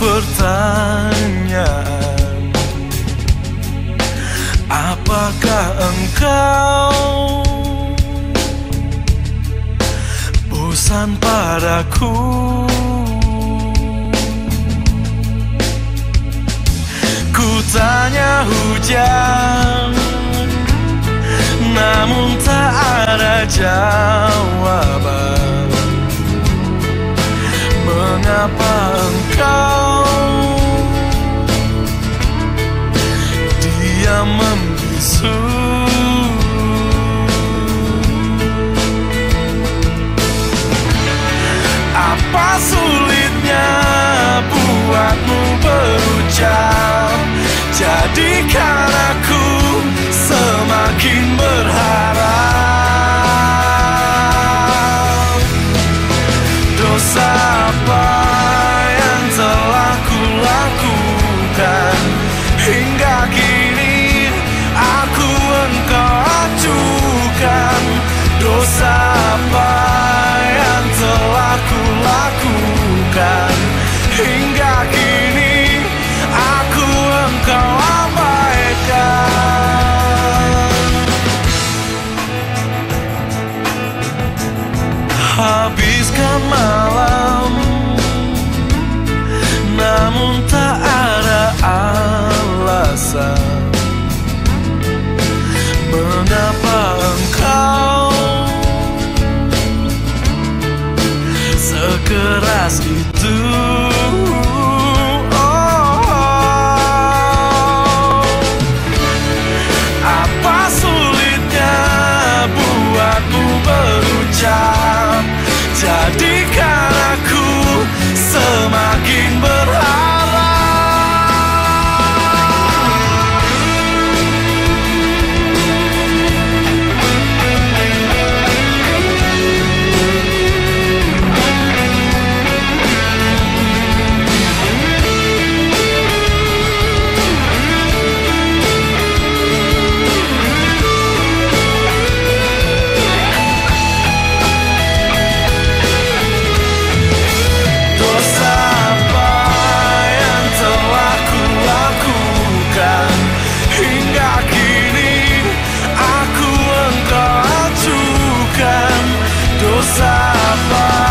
pertanyaan, apakah engkau bosan padaku? Ku tanya hujan, namun tak ada jawaban. Mengapa engkau diam membisu? Apa sulitnya buatmu berucap, jadikan aku semakin berharap. Dosa apa yang telah kulakukan hingga kini aku engkau acukan? Dosa apa yang telah kulakukan hingga kini aku engkau abaikan? Habiskan malam, namun tak ada alasan. Mengapa engkau sekeras itu? Apa sulitnya buatmu berucap, jadikan aku semakin berharap. Dosa apa?